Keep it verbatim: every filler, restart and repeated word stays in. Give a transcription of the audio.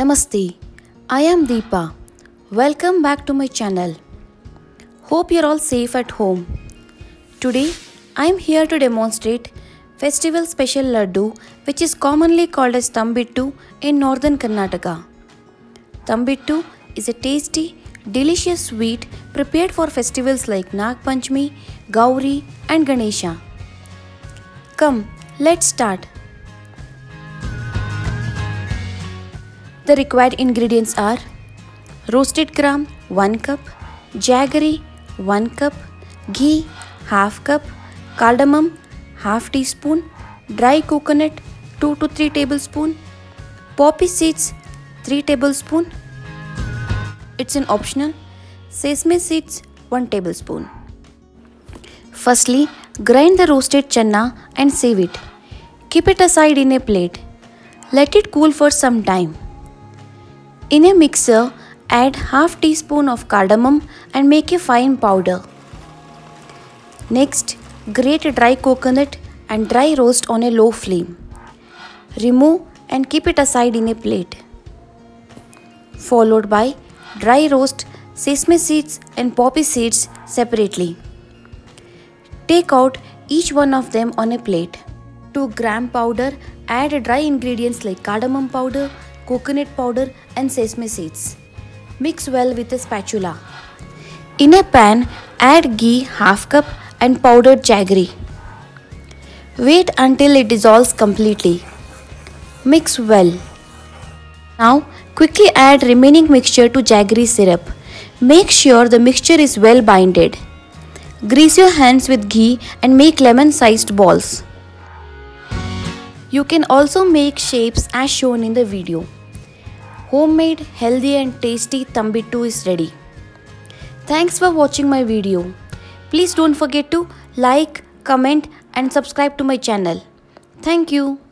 Namaste, I am Deepa. Welcome back to my channel. Hope you're all safe at home. Today, I am here to demonstrate festival special Laddu, which is commonly called as Thambittu in northern Karnataka. Thambittu is a tasty, delicious sweet prepared for festivals like Nag Panchami, Gauri and Ganesha. Come, let's start. The required ingredients are roasted gram one cup, jaggery one cup, ghee half cup, cardamom half teaspoon, dry coconut two to three tablespoon, poppy seeds three tablespoon, it's an optional, sesame seeds one tablespoon. Firstly, grind the roasted channa and save it. Keep it aside in a plate. Let it cool for some time. In a mixer, add half teaspoon of cardamom and make a fine powder. Next, grate a dry coconut and dry roast on a low flame. Remove and keep it aside in a plate. Followed by dry roast sesame seeds and poppy seeds separately. Take out each one of them on a plate. To gram powder, add dry ingredients like cardamom powder, coconut powder and sesame seeds. Mix well with a spatula. In a pan, add ghee half cup and powdered jaggery. Wait until it dissolves completely. Mix well. Now, quickly add remaining mixture to jaggery syrup. Make sure the mixture is well binded. Grease your hands with ghee and make lemon-sized balls. You can also make shapes as shown in the video. Homemade, healthy and tasty Thambittu is ready. Thanks for watching my video. Please don't forget to like, comment and subscribe to my channel. Thank you.